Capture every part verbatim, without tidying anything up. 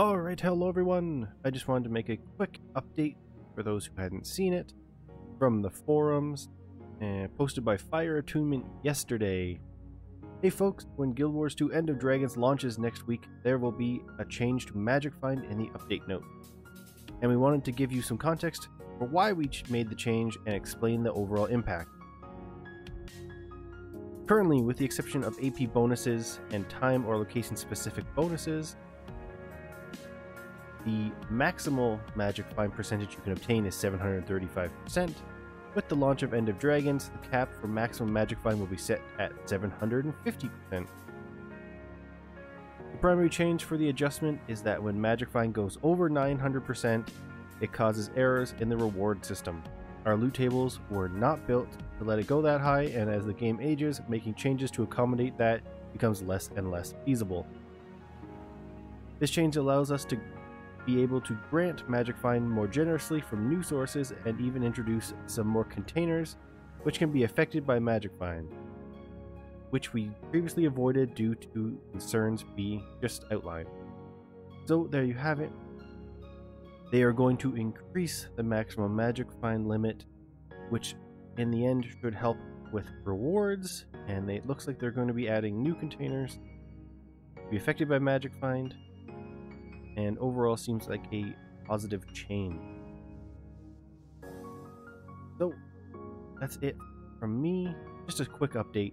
Alright, hello everyone! I just wanted to make a quick update for those who hadn't seen it from the forums and posted by Fire Attunement yesterday. Hey folks, when Guild Wars two End of Dragons launches next week, there will be a change to Magic Find in the update note. And we wanted to give you some context for why we made the change and explain the overall impact. Currently, with the exception of A P bonuses and time or location specific bonuses, the maximal magic find percentage you can obtain is seven hundred thirty-five percent. With the launch of End of Dragons, the cap for maximum magic find will be set at seven hundred fifty percent. The primary change for the adjustment is that when magic find goes over nine hundred percent, it causes errors in the reward system. Our loot tables were not built to let it go that high, and as the game ages, making changes to accommodate that becomes less and less feasible. This change allows us to be able to grant Magic Find more generously from new sources and even introduce some more containers which can be affected by Magic Find, which we previously avoided due to concerns we just outlined. So there you have it. They are going to increase the maximum magic find limit, which in the end should help with rewards, and they, it looks like they're going to be adding new containers to be affected by magic find, and overall seems like a positive change. So that's it from me, just a quick update,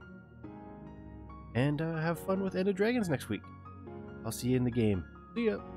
and uh, have fun with End of Dragons next week. I'll see you in the game. See ya!